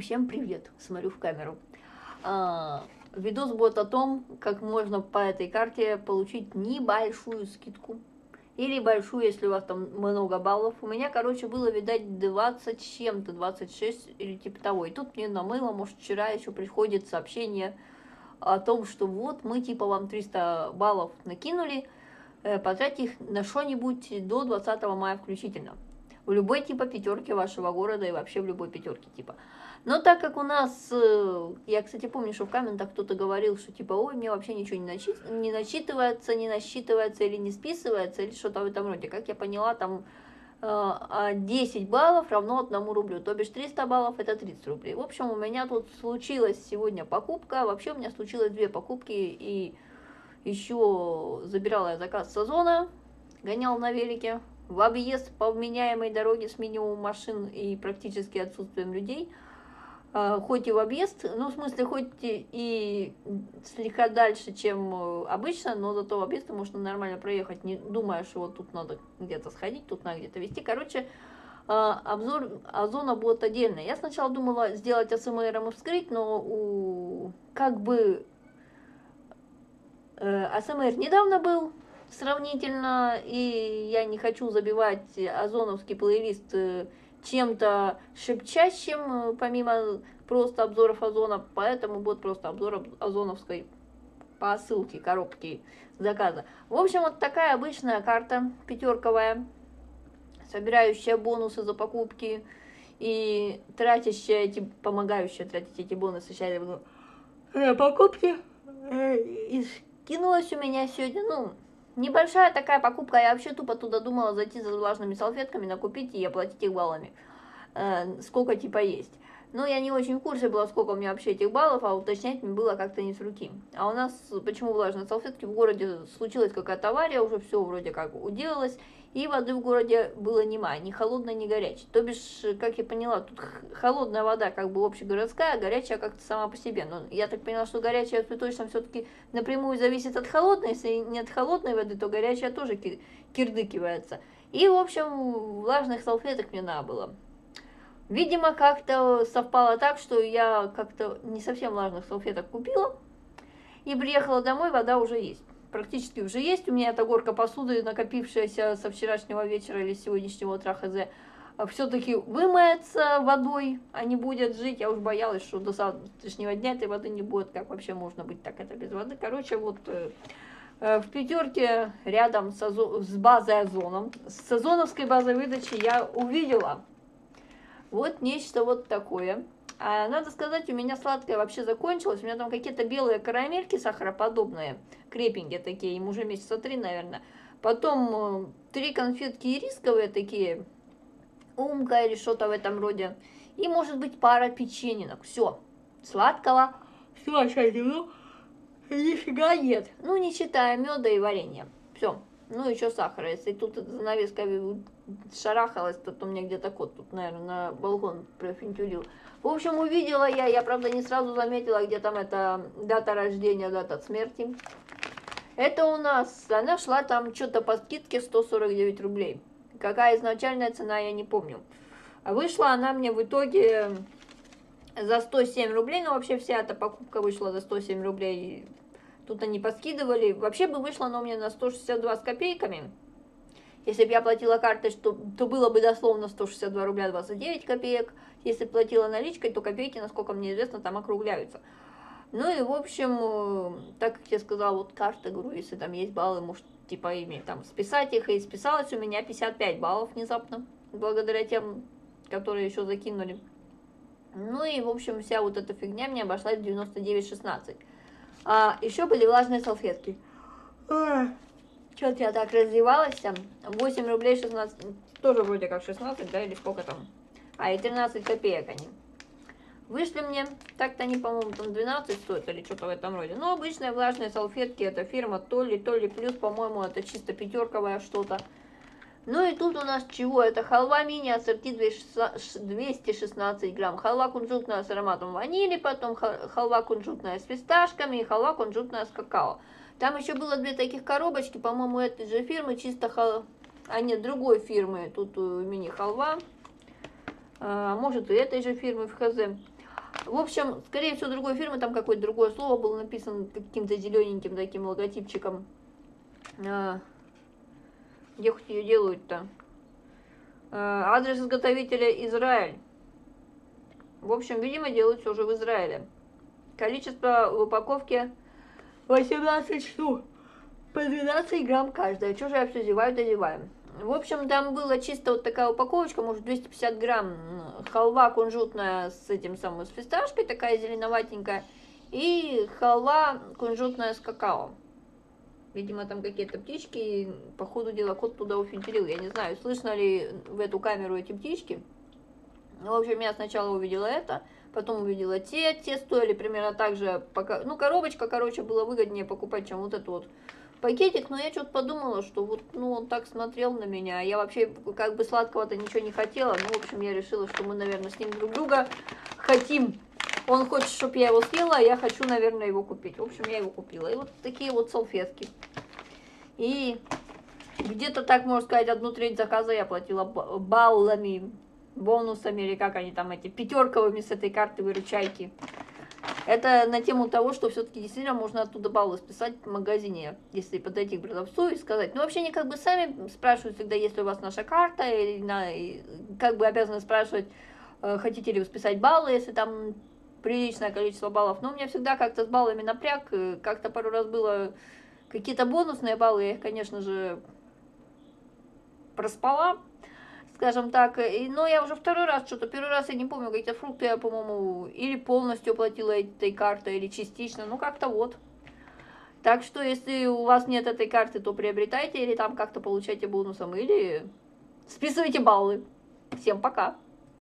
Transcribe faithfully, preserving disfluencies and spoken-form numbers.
Всем привет, смотрю в камеру. А, видос будет о том, как можно по этой карте получить небольшую скидку. Или большую, если у вас там много баллов. У меня, короче, было, видать, двадцать с чем-то, двадцать шесть или типа того. И тут мне намыло, может, вчера еще приходит сообщение о том, что вот мы типа вам триста баллов накинули, потратьте их на что-нибудь до двадцатого мая включительно. В любой типа пятерки вашего города и вообще в любой пятерке типа. Но так как у нас, я, кстати, помню, что в комментах кто-то говорил, что типа, ой, мне вообще ничего не, начи... не начитывается, не насчитывается или не списывается, или что-то в этом роде. Как я поняла, там десять баллов равно одному рублю, то бишь триста баллов это тридцать рублей. В общем, у меня тут случилась сегодня покупка, вообще у меня случилось две покупки, и еще забирала я заказ с Озона, гонял на велике. В объезд по вменяемой дороге с минимумом машин и практически отсутствием людей, хоть и в объезд, ну, в смысле, хоть и слегка дальше, чем обычно, но зато в объезд можно нормально проехать, не думая, что вот тут надо где-то сходить, тут надо где-то везти. Короче, обзор Озона будет отдельно. Я сначала думала сделать АСМРом и вскрыть, но у... как бы АСМР недавно был, сравнительно, и я не хочу забивать озоновский плейлист чем-то шепчащим, помимо просто обзоров Озона, поэтому будет просто обзор озоновской посылки, коробки заказа. В общем, вот такая обычная карта пятерковая, собирающая бонусы за покупки и тратящая эти, помогающая тратить эти бонусы, сейчас я буду покупки, и кинулась у меня сегодня, ну, небольшая такая покупка, я вообще тупо туда думала зайти за влажными салфетками, накупить и оплатить их баллами, э, сколько типа есть. Но я не очень в курсе была, сколько у меня вообще этих баллов, а уточнять мне было как-то не с руки. А у нас, почему влажные салфетки, в городе случилась какая-то авария, уже все вроде как уделалось, и воды в городе было нема, ни холодной, ни горячей. То бишь, как я поняла, тут холодная вода как бы общегородская, а горячая как-то сама по себе. Но я так поняла, что горячая точно все-таки напрямую зависит от холодной, если нет холодной воды, то горячая тоже кир кирдыкивается. И, в общем, влажных салфеток мне надо было. Видимо, как-то совпало так, что я как-то не совсем влажных салфеток купила и приехала домой, вода уже есть. Практически уже есть. У меня эта горка посуды, накопившаяся со вчерашнего вечера или с сегодняшнего утра, хз, все-таки вымоется водой, а не будет жить. Я уж боялась, что до завтрашнего дня этой воды не будет. Как вообще можно быть так это без воды? Короче, вот в пятерке рядом с, Озо... с базой Озоном, с озоновской базой выдачи я увидела вот нечто вот такое. А, надо сказать, у меня сладкое вообще закончилось. У меня там какие-то белые карамельки сахароподобные, крепенькие такие, им уже месяца три, наверное. Потом три конфетки ирисковые такие, умка или что-то в этом роде. И, может быть, пара печенинок. Все, сладкого. Все, сейчас иду. Нифига нет. Ну, не считая меда и варенья. Все. Ну, еще сахара. Если тут занавеска шарахалась, то, то мне где-то кот тут, наверное, на балкон профинтюрил. В общем, увидела я, я, правда, не сразу заметила, где там эта дата рождения, дата смерти. Это у нас, она шла там что-то по скидке сто сорок девять рублей. Какая изначальная цена, я не помню. Вышла она мне в итоге за сто семь рублей, но вообще вся эта покупка вышла за сто семь рублей. Тут они поскидывали. Вообще бы вышло оно мне на сто шестьдесят два с копейками. Если бы я платила картой, то, то было бы дословно сто шестьдесят два рубля двадцать девять копеек. Если платила наличкой, то копейки, насколько мне известно, там округляются. Ну и, в общем, так как я сказала, вот карта, говорю, если там есть баллы, может, типа, ими там списать их. И списалось у меня пятьдесят пять баллов внезапно, благодаря тем, которые еще закинули. Ну и, в общем, вся вот эта фигня мне обошлась в девяносто девять шестнадцать. А еще были влажные салфетки. Что-то я так развивалась. восемь рублей шестнадцать. Тоже вроде как шестнадцать, да, или сколько там. А, и тринадцать копеек они. Вышли мне. Так-то они, по-моему, там двенадцать стоят или что-то в этом роде. Но обычные влажные салфетки. Это фирма то ли, то ли плюс, по-моему, это чисто пятерковое что-то. Ну и тут у нас чего? Это халва мини-ассорти двести шестнадцать грамм, халва кунжутная с ароматом ванили, потом халва кунжутная с фисташками и халва кунжутная с какао. Там еще было две таких коробочки, по-моему, этой же фирмы, чисто халва, а нет, другой фирмы, тут мини-халва, а, может и этой же фирмы в хз. В общем, скорее всего, другой фирмы, там какое-то другое слово было написано каким-то зелененьким таким логотипчиком. А, где хоть ее делают-то? А, адрес изготовителя Израиль. В общем, видимо, делают все уже в Израиле. Количество в упаковке восемнадцать штук. По двенадцать грамм каждая. Чего же я все зеваю, дозеваю. В общем, там была чисто вот такая упаковочка, может, двести пятьдесят грамм. Халва кунжутная с этим самым, с фисташкой, такая зеленоватенькая. И халва кунжутная с какао. Видимо, там какие-то птички. По ходу дела, кот туда уфинтерил. Я не знаю, слышно ли в эту камеру эти птички. В общем, я сначала увидела это, потом увидела те. Те стоили примерно так же. Пока... Ну, коробочка, короче, было выгоднее покупать, чем вот эту вот. Пакетик, но я что-то подумала, что вот, ну, он так смотрел на меня, я вообще как бы сладкого-то ничего не хотела, ну, в общем, я решила, что мы, наверное, с ним друг друга хотим, он хочет, чтобы я его съела, а я хочу, наверное, его купить, в общем, я его купила, и вот такие вот салфетки, и где-то, так можно сказать, одну треть заказа я платила баллами, бонусами, или как они там эти, пятерковыми с этой карты выручайки. Это на тему того, что все-таки действительно можно оттуда баллы списать в магазине, если подойти к продавцу и сказать. Ну, вообще, они как бы сами спрашивают всегда, есть ли у вас наша карта, или на, и как бы обязаны спрашивать, э, хотите ли вы списать баллы, если там приличное количество баллов. Но у меня всегда как-то с баллами напряг, как-то пару раз было какие-то бонусные баллы, я их, конечно же, проспала. Скажем так, и, но я уже второй раз что-то, первый раз я не помню, какие-то фрукты я, по-моему, или полностью оплатила этой картой, или частично, ну как-то вот. Так что, если у вас нет этой карты, то приобретайте, или там как-то получайте бонусом, или списывайте баллы. Всем пока!